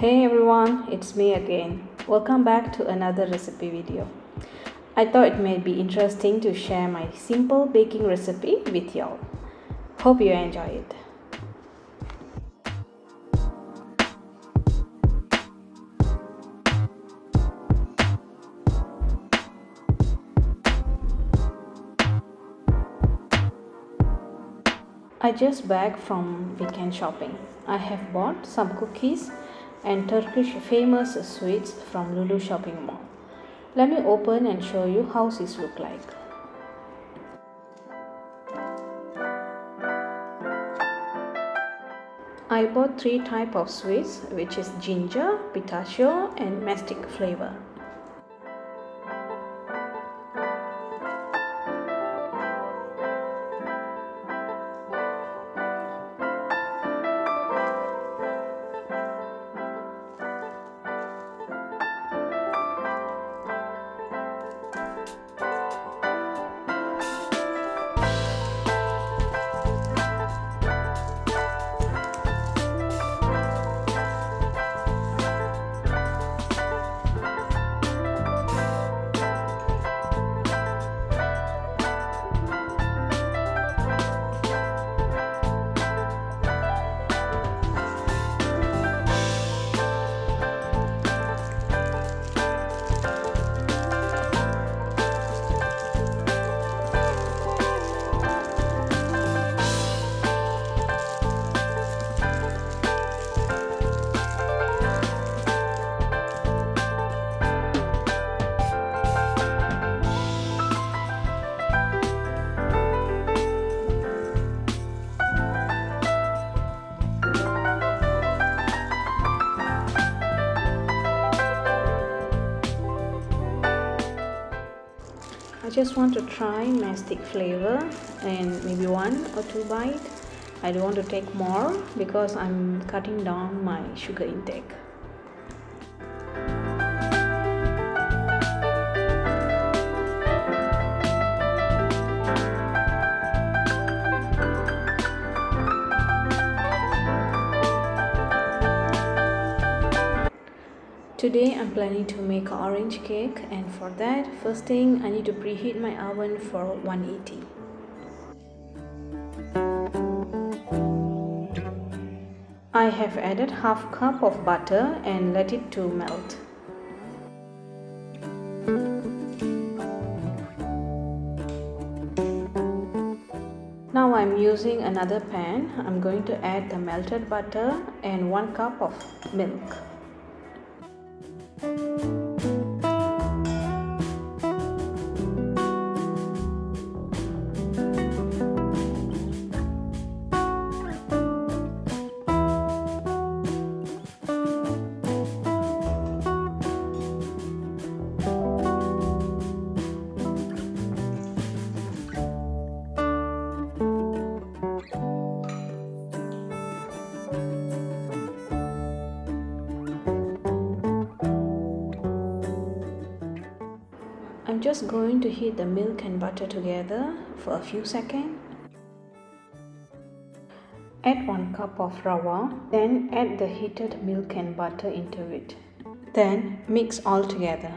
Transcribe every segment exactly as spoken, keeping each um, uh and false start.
Hey everyone, it's me again. Welcome back to another recipe video. I thought it may be interesting to share my simple baking recipe with y'all. Hope you enjoy it. I just back from weekend shopping. I have bought some cookies and Turkish famous sweets from Lulu Shopping Mall. Let me open and show you how these look like. I bought three types of sweets, which is ginger, pistachio and mastic flavor. I just want to try mastic flavor and maybe one or two bite. I don't want to take more because I'm cutting down my sugar intake. Today I'm planning to make an orange cake, and for that, first thing I need to preheat my oven for one eighty. I have added half cup of butter and let it to melt. Now I'm using another pan. I'm going to add the melted butter and one cup of milk. I'm just going to heat the milk and butter together for a few seconds. Add one cup of Rava, then add the heated milk and butter into it. Then mix all together.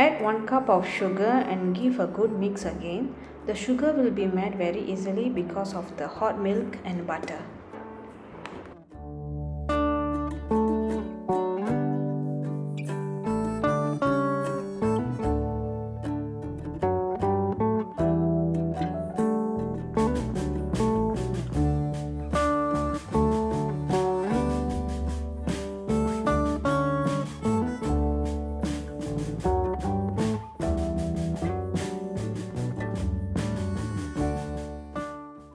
Add one cup of sugar and give a good mix again. The sugar will be made very easily because of the hot milk and butter.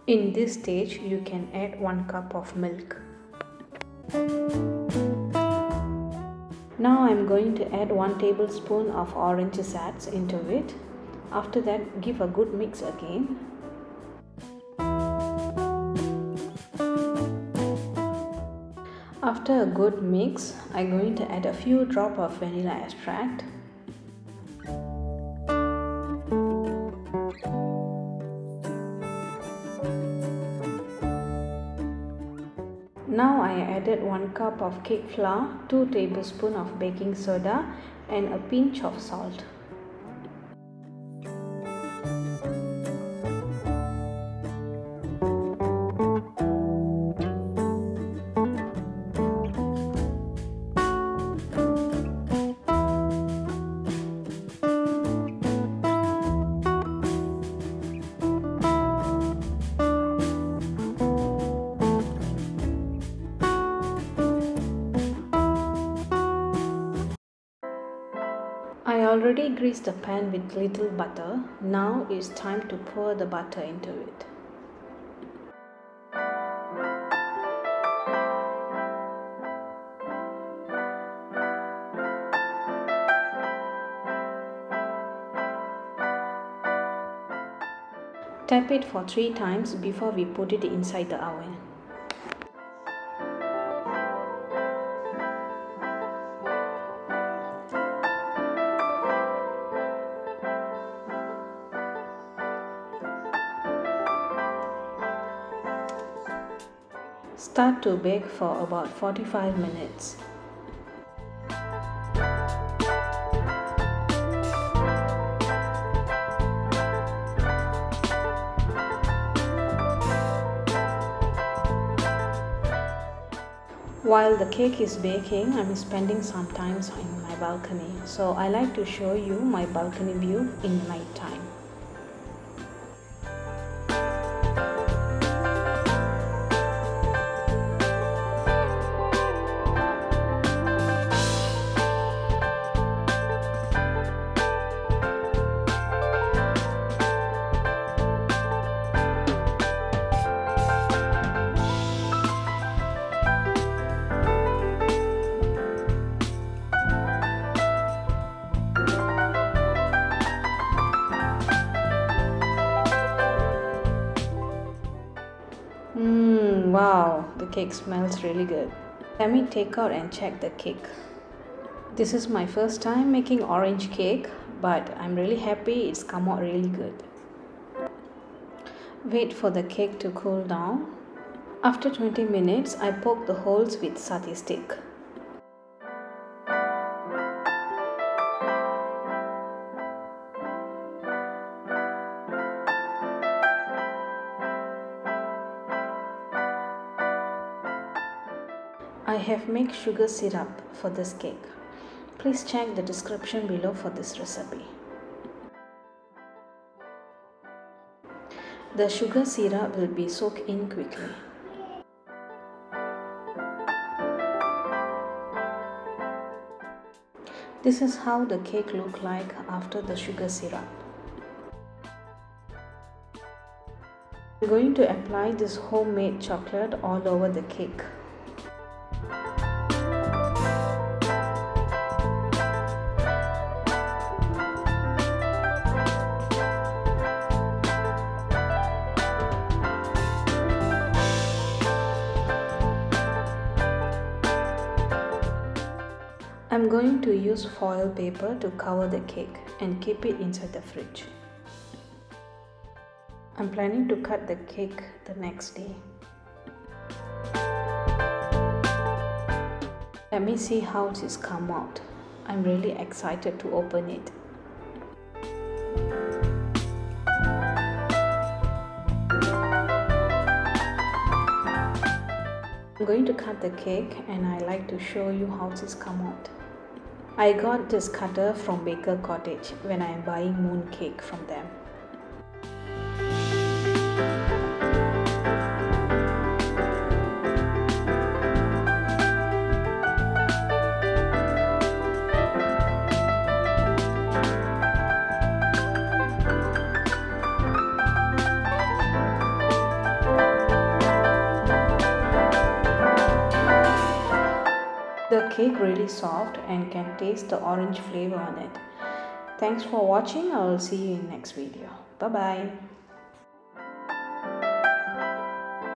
In this stage, you can add one cup of milk. Now I'm going to add one tablespoon of orange zest into it. After that, give a good mix again. After a good mix, I'm going to add a few drops of vanilla extract. Now I added one cup of cake flour, two tablespoons of baking soda and a pinch of salt. I already greased the pan with little butter. Now it's time to pour the butter into it. Tap it for three times before we put it inside the oven. Start to bake for about forty-five minutes. While the cake is baking, I'm spending some time on my balcony, so I like to show you my balcony view in night time. Wow, the cake smells really good. Let me take out and check the cake. This is my first time making orange cake, but I'm really happy it's come out really good. Wait for the cake to cool down. After twenty minutes, I poke the holes with satay stick. I have made sugar syrup for this cake. Please check the description below for this recipe. The sugar syrup will be soaked in quickly. This is how the cake looks like after the sugar syrup. I'm going to apply this homemade chocolate all over the cake. I'm going to use foil paper to cover the cake and keep it inside the fridge. I'm planning to cut the cake the next day. Let me see how it has come out. I'm really excited to open it. I'm going to cut the cake and I like to show you how it has come out. I got this cutter from Baker Cottage when I am buying moon cake from them. the cake really soft and can taste the orange flavor on it. Thanks for watching. I will see you in next video. Bye bye.